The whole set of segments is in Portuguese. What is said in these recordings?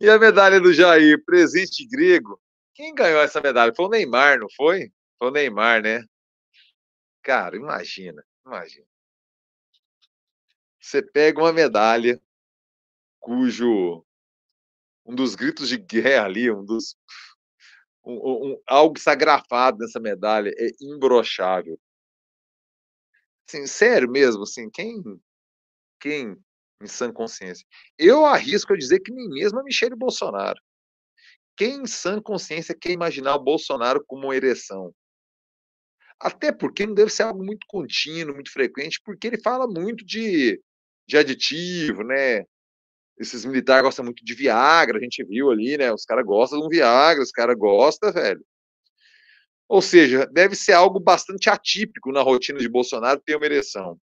E a medalha do Jair, presente grego. Quem ganhou essa medalha? Foi o Neymar, não foi? Foi o Neymar, né? Cara, imagina, imagina. Você pega uma medalha cujo... um dos gritos de guerra ali, algo sagrafado nessa medalha é imbrochável. Assim, sério mesmo, assim, quem em sã consciência? Eu arrisco a dizer que nem mesmo a Michelle Bolsonaro. Quem em sã consciência quer imaginar o Bolsonaro como uma ereção? Até porque não deve ser algo muito contínuo, muito frequente, porque ele fala muito de aditivo, né? Esses militares gostam muito de Viagra, a gente viu ali, né? Os caras gostam de um Viagra, os caras gostam, velho. Ou seja, deve ser algo bastante atípico na rotina de Bolsonaro ter uma ereção.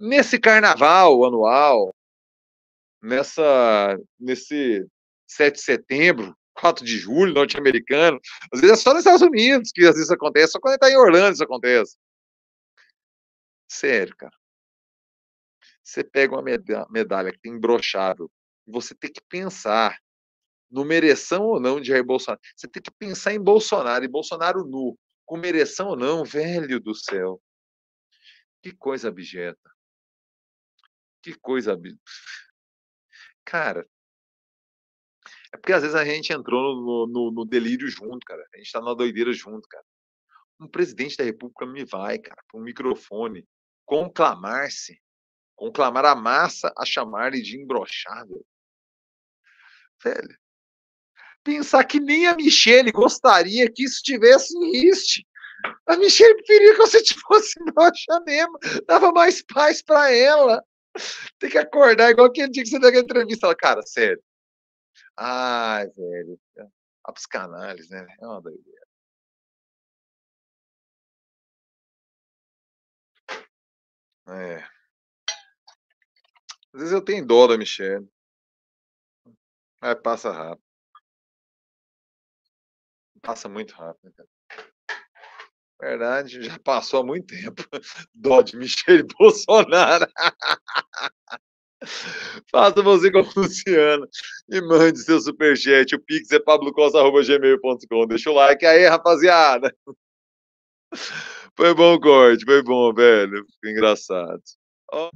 Nesse carnaval anual, nesse 7 de setembro, 4 de julho, norte-americano, às vezes é só nos Estados Unidos que às vezes acontece, só quando ele tá em Orlando isso acontece. Sério, cara. Você pega uma medalha que tem imbrochável, você tem que pensar numa ereção ou não de Jair Bolsonaro. Você tem que pensar em Bolsonaro, e Bolsonaro nu, com ereção ou não, velho do céu. Que coisa abjeta. Que coisa abjeta. Cara, é porque às vezes a gente entrou no delírio junto, cara. A gente tá na doideira junto, cara. Um presidente da República me vai, cara, com um microfone, conclamar-se. Conclamar a massa a chamar-lhe de imbrochável. Velho. Pensar que nem a Michelle gostaria que isso tivesse em riste. A Michelle preferia que você fosse broxa mesmo. Dava mais paz pra ela. Tem que acordar igual aquele dia que você deu aquela entrevista. Ela, cara, sério. Ai, velho. A psicanálise, né? É uma doideira. É. Às vezes eu tenho dó da Michelle. Mas passa rápido. Passa muito rápido, cara. Na verdade, já passou há muito tempo. Dó de Michelle Bolsonaro. Faça você com o Luciano e mande seu superchat. O Pix é pablokossa@gmail.com. Deixa o like aí, rapaziada. Foi bom o corte, foi bom, velho. Ficou engraçado. Ó.